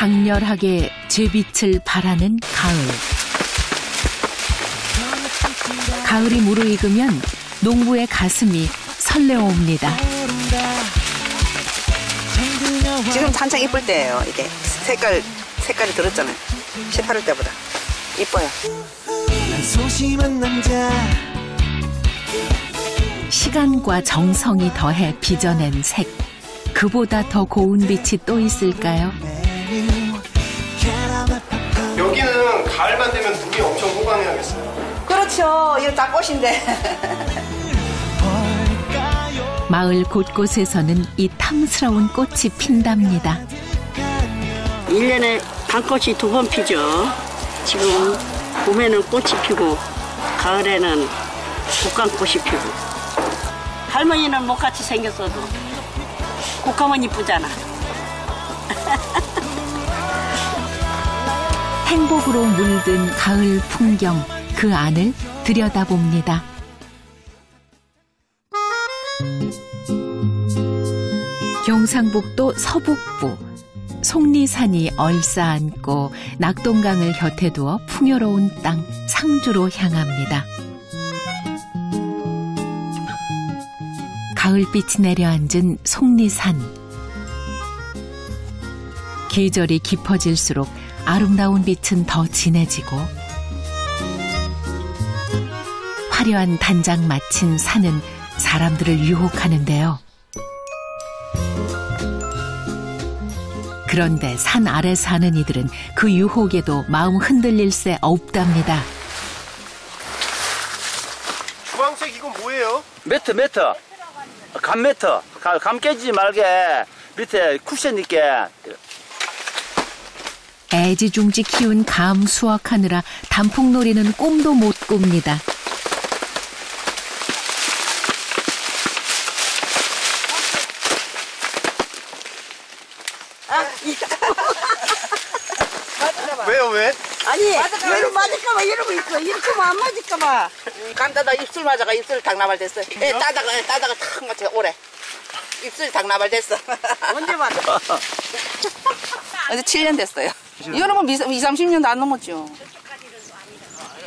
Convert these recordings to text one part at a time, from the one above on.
강렬하게 제빛을 발하는 가을. 가을이 무르익으면 농부의 가슴이 설레옵니다. 지금 한창 이쁠 때예요. 이게 색깔이 들었잖아요. 18월 때보다 이뻐요. 시간과 정성이 더해 빚어낸 색. 그보다 더 고운 빛이 또 있을까요? 여기는 가을만 되면 물이 엄청 호강해야겠어요. 그렇죠. 이거 다 꽃인데. 마을 곳곳에서는 이 탐스러운 꽃이 핀답니다. 1년에 단꽃이 2번 피죠. 지금 봄에는 꽃이 피고 가을에는 곶감꽃이 피고. 할머니는 목같이 생겼어도 곶감은 이쁘잖아. 행복으로 물든 가을 풍경, 그 안을 들여다봅니다. 경상북도 서북부, 속리산이 얼싸안고 낙동강을 곁에 두어 풍요로운 땅 상주로 향합니다. 가을빛이 내려앉은 속리산. 계절이 깊어질수록 아름다운 빛은 더 진해지고 화려한 단장 마친 산은 사람들을 유혹하는데요. 그런데 산 아래 사는 이들은 그 유혹에도 마음 흔들릴 새 없답니다. 주황색 이건 뭐예요? 매트. 감 매트. 감 깨지지 말게 밑에 쿠션 있게. 애지중지 키운 감 수확하느라 단풍놀이는 꿈도 못 꿉니다. 왜요? 아니, 얘로 맞을까봐 이러고 있어. 이렇게 하면 안 맞을까봐. 감다가 입술 맞아가 입술 당나발 됐어. 예, 따다가 탁 맞춰 오래. 입술 당나발 됐어. 언제 맞아? 어제 7년 됐어요. 이러면 20-30년도 안 넘었죠.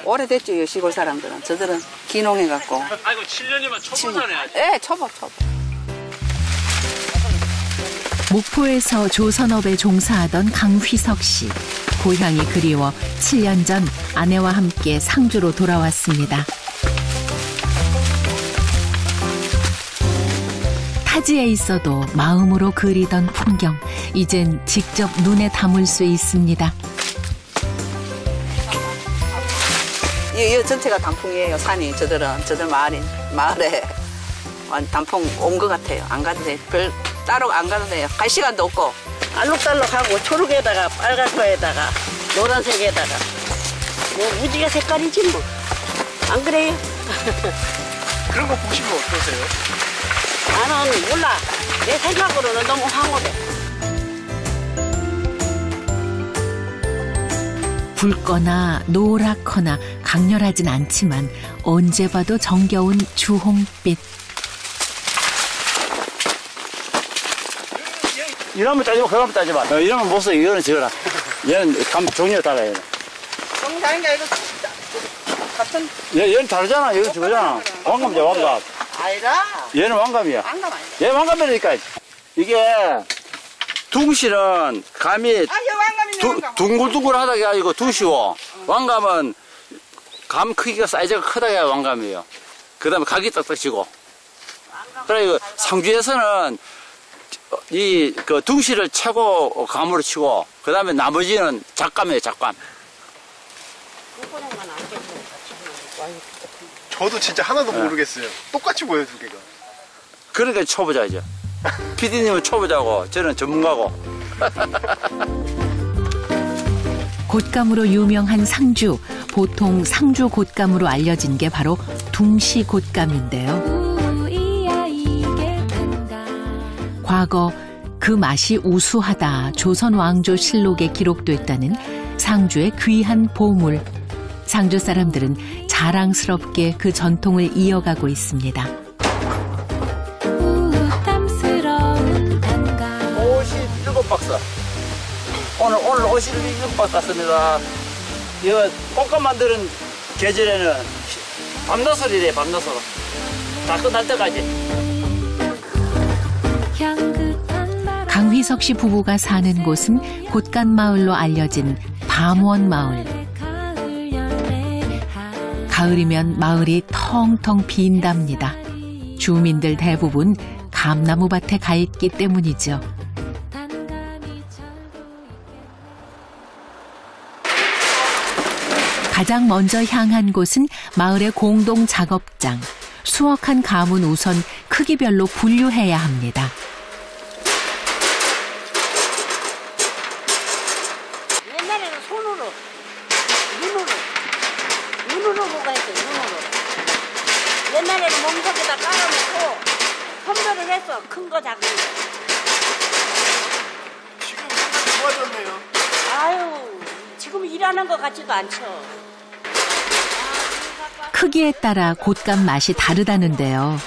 오래됐죠, 시골 사람들은. 저들은 귀농해갖고. 아이고, 7년이면 초보잖아요. 예, 초보. 목포에서 조선업에 종사하던 강휘석 씨. 고향이 그리워 7년 전 아내와 함께 상주로 돌아왔습니다. 타지에 있어도 마음으로 그리던 풍경, 이젠 직접 눈에 담을 수 있습니다. 이 전체가 단풍이에요, 산이. 저들 마을에 단풍 온 것 같아요. 안 가도 돼요. 따로 안 가도 돼요. 갈 시간도 없고. 알록달록하고 초록에다가 빨간 거에다가 노란색에다가 뭐 무지개 색깔이지 뭐. 안 그래요? 그런 거 보시면 어떠세요? 나는 몰라. 내 생각으로는 너무 황홀해. 붉거나 노랗거나 강렬하진 않지만 언제 봐도 정겨운 주홍빛. 이러면 따지마, 그러면 따지마. 이러면 못 써, 이거는 지어라. 얘는 감 종류에 따라야 돼. 너무 다른 게 아니고, 같은. 얘는 다르잖아, 얘는 저거잖아. 왕감이야, 왕감. 아니라? 얘는 왕감이야. 왕감 아니야. 얘는 왕감이니까. 이게, 둥실은 감이. 아, 얘 왕감이네. 둥글둥글하다 게 아니고 두시워. 왕감은 감 크기가, 사이즈가 크다 게 왕감이에요. 그 다음에 각이 딱딱 지고. 그리고 상주에서는 이 그 둥실을 최고 감으로 치고 그 다음에 나머지는 작감이에요, 작감. 저도 진짜 하나도 모르겠어요. 똑같이 보여요, 두 개가. 그러니까 초보자죠. PD님은 초보자고 저는 전문가고. 곶감으로 유명한 상주. 보통 상주 곶감으로 알려진 게 바로 둥시 곶감인데요. 과거 그 맛이 우수하다 조선 왕조 실록에 기록됐다는 상주의 귀한 보물. 상주 사람들은 자랑스럽게 그 전통을 이어가고 있습니다. 우담스러운 단가. 57박스. 오늘 옷을 입고 갔습니다. 이거 곶감 만드는 계절에는 밤노설이래, 밤노설. 다 끝날 때까지. 강휘석 씨 부부가 사는 곳은 곶감마을로 알려진 밤원마을. 가을이면 마을이 텅텅 빈답니다. 주민들 대부분 감나무밭에 가 있기 때문이죠. 가장 먼저 향한 곳은 마을의 공동 작업장. 수확한 감은 우선 크기별로 분류해야 합니다. 옛날에는 손으로, 눈으로 보고 했어요, 눈으로. 옛날에는 몸속에다 깔아놓고 선별을 했어, 큰 거, 작은 거. 지금 굉장히 좋아졌네요. 아유, 지금 일하는 것 같지도 않죠. 크기에 따라 곶감 맛이 다르다는데요.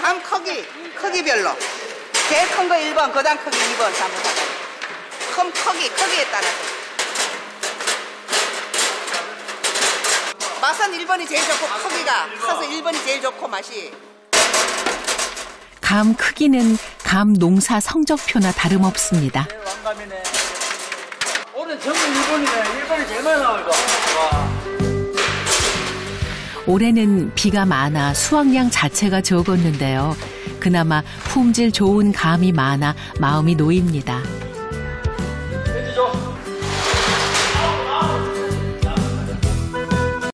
감 크기별로. 제일 큰 거 1번, 그 다음 크기 2번, 3번. 큰 크기에 따라서. 맛은 1번이 제일 좋고 크기가 커서 1번이 제일 좋고 맛이. 감 크기는 감 농사 성적표나 다름없습니다. 올해는 전부 1번이네. 1번이 제일 많이 나와요. 올해는 비가 많아 수확량 자체가 적었는데요. 그나마 품질 좋은 감이 많아 마음이 놓입니다.